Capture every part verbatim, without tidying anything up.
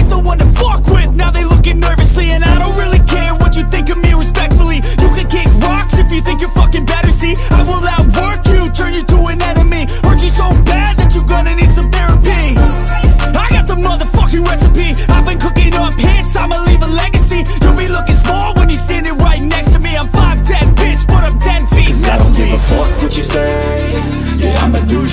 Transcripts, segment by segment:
ain't the one to fuck with, now they looking nervously. And I don't really care what you think of me, respectfully. You can kick rocks if you think you're fucking better, see. I will outwork you, turn you to an enemy. Hurt you so bad that you're gonna need some therapy. I got the motherfucking recipe. I've been cooking up hits, I'ma leave a legacy. You'll be looking small when you're standing right next to me. I'm five ten, bitch, but I'm ten feet next to me. 'Cause I don't give a fuck what you say. Yeah, I'ma do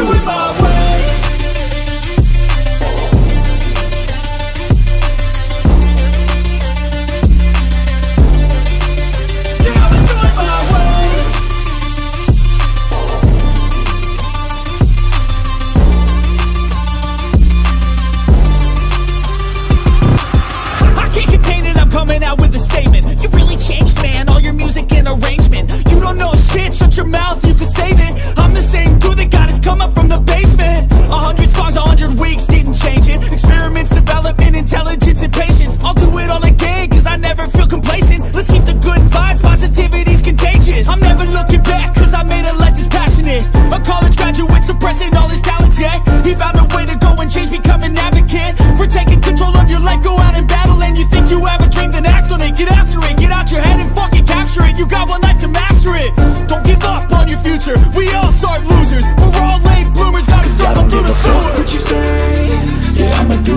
do it my way. Yeah, I'ma do it my way. I can't contain it, I'm coming out with a statement. You really changed, man, all your music and arrangement. You don't know shit, shut your mouth, you can save it. I'm the same dude that got his come up from the basement. A hundred songs, a hundred weeks, didn't change it. Experiments, development, intelligence, and patience. I'll do it all again, cause I never feel complacent. Let's keep the good vibes, positivity's contagious. I'm never looking back, cause I made a life that's passionate. A college graduate suppressing all his talents, yeah. He found a way to go and change, become an advocate. We're taking control of your life, go out and battle. And you think you have a dream, then act on it, get after it. Get out your head and fucking capture it. You got one life to master it. Don't give up on your future, we all start losers. We're all late bloomers, gotta struggle through the sewer. 'Cause I don't give a fuck what you say. Yeah, I'ma do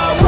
way.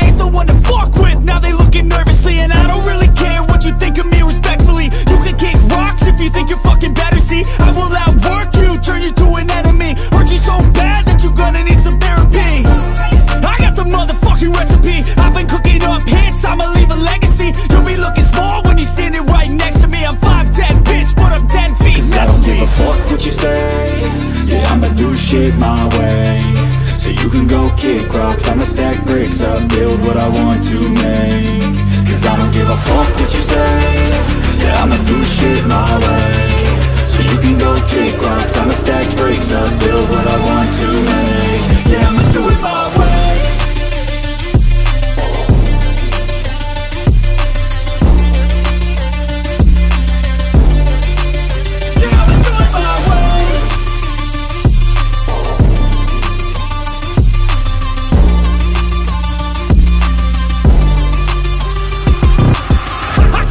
ain't the one to fuck with, now they looking nervously. And I don't really care what you think of me, respectfully. You can kick rocks if you think you're fucking better, see. I will outwork you, turn you to an enemy. Hurt you so bad that you're gonna need some therapy. I got the motherfucking recipe. I've been cooking up hits, I'ma leave a legacy. You'll be looking small when you're standing right next to me. I'm five ten, bitch, but I'm ten feet next to me. 'Cause I don't give a fuck what you say. Yeah, I'ma do shit my way. So you can go kick rocks, I'ma stack bricks up, build what I want to make. 'Cause I don't give a fuck what you say. Yeah, I'ma do shit my way. So you can go kick rocks, I'ma stack bricks up, build what I want to make. Yeah, I'ma do it my way. I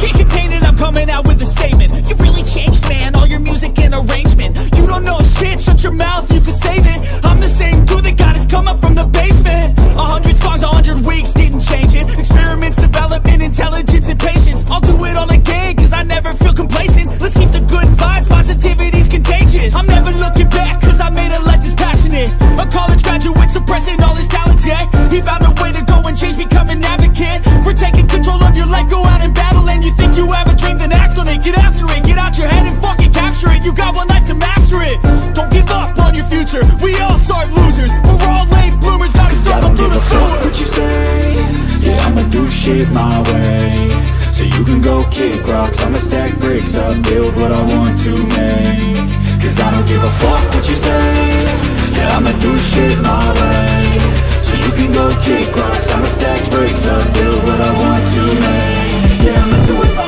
my way. So you can go kick rocks, I'ma stack bricks up, build what I want to make. Cause I don't give a fuck what you say. Yeah, I'ma do shit my way. So you can go kick rocks, I'ma stack bricks up, build what I want to make. Yeah, I'ma do it my way.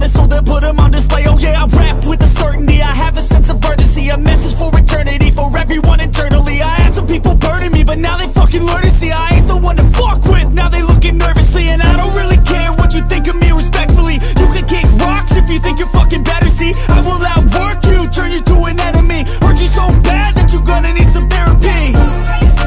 so they'll put them on display. Oh yeah, I rap with a certainty, I have a sense of urgency. A message for eternity, for everyone internally. I had some people burning me, but now they fucking learn to see I ain't the one to fuck with. Now they looking nervously, and I don't really care what you think of me respectfully. You can kick rocks if you think you're fucking better, see. I will outwork you, turn you to an enemy. Hurt you so bad that you're gonna need some therapy.